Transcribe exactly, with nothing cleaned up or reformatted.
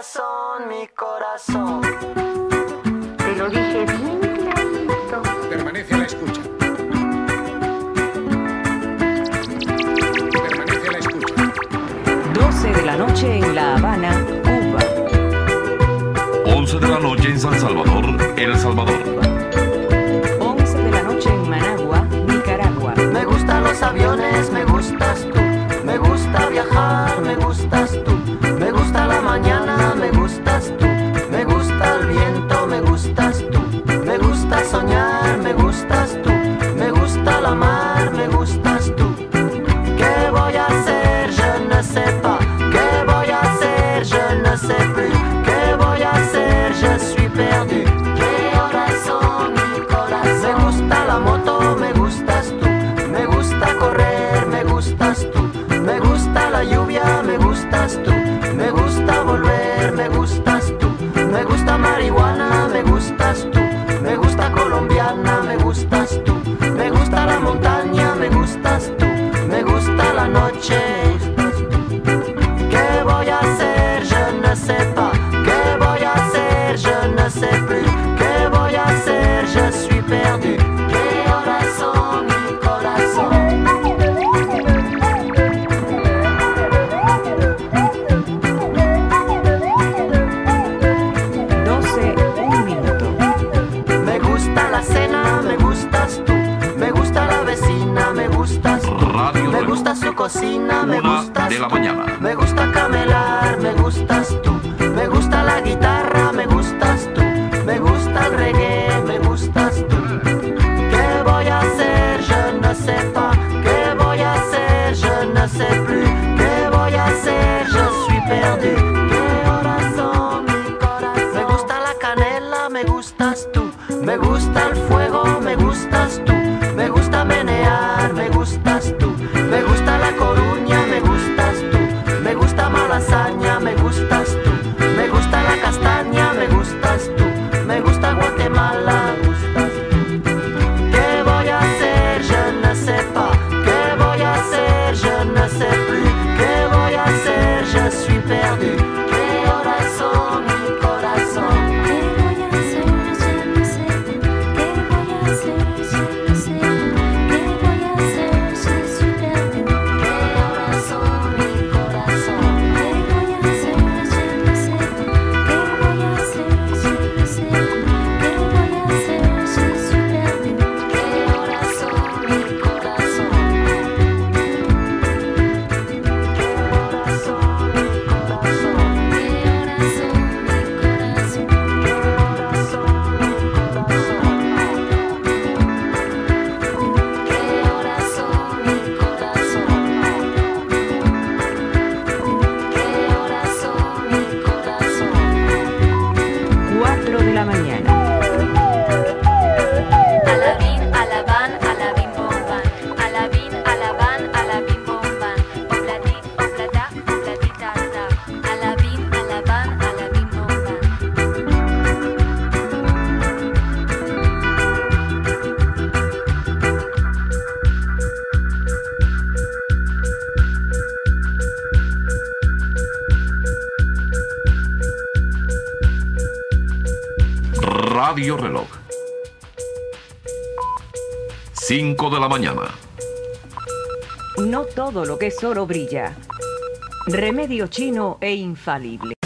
corazón, mi corazón. Te lo dije bien clarito. Permanece a la escucha. Permanece a la escucha. doce de la noche en La Habana, Cuba. once de la noche en San Salvador, El Salvador. once de la noche en Managua, Nicaragua. Me gustan los aviones, me gustas tú. Me gusta viajar, me gustas tú. Me gusta la mañana, me gustas tú. Me gusta el viento, me gustas tú. Me gusta soñar, me gustas tú. Me gusta la mar, me gustas tú. ¿Qué voy a hacer? Je ne sais pas. ¿Qué voy a hacer? Je ne sais plus. ¿Qué voy a hacer? Je suis perdu. ¿Qué horas son, mi corazón? Me gusta la moto, me gustas tú. Me gusta correr, me gustas tú. Me gusta la lluvia, me gustas tú. Me gusta volver, me gustas tú. Me gusta marihuana, me gustas tú. Me gusta colombiana, me gustas tú. Me gusta la montaña, me gustas tú. Me gusta la noche. ¿Qué voy a hacer? Je ne sais pas. ¿Qué voy a hacer? Je ne sais plus. ¿Qué voy a hacer? Je suis perdu. ¿Qué horas son, mi corazón? Me gusta su cocina, me gustas tú. Me gusta camelar, me gustas tú. Me gusta la guitarra, me gustas tú. Me gusta el reggae, me gustas tú. ¿Qué voy a hacer? Je ne sais pas. ¿Qué voy a hacer? Je ne sais plus. ¿Qué voy a hacer? Je suis perdu. ¿Qué horas son, mi corazón? Me gusta la canela, me gustas tú. Me gusta el fuego, me gustas tú. Me gusta menear, me gustas tú. Me gusta La Coruña, me gustas tú. Me gusta Malasaña, me gustas tú. Me gusta la castaña, me gustas tú. Me gusta Guatemala, me gustas tú. ¿Qué voy a hacer? Je ne sais pas. ¿Qué voy a hacer? Je ne sais plus. ¿Qué voy a hacer? Je suis perdu. ¿Qué horas son, mi corazón? Radio Reloj. cinco de la mañana. No todo lo que es oro brilla. Remedio chino e infalible.